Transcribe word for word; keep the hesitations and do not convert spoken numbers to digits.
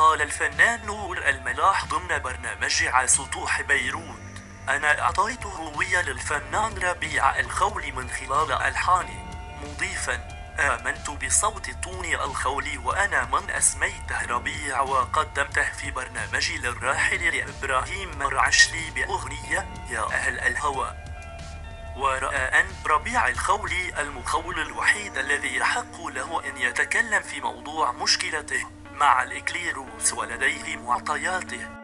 قال الفنان نور الملاح ضمن برنامج على سطوح بيروت: أنا أعطيت هوية للفنان ربيع الخولي من خلال ألحاني، مضيفا: آمنت بصوت طوني الخولي وأنا من أسميته ربيع وقدمته في برنامجي للراحل إبراهيم مرعشلي بأغنية يا أهل الهوى. ورأى أن ربيع الخولي المخول الوحيد الذي يحق له أن يتكلم في موضوع مشكلته مع الإكليروس ولديه معطياته.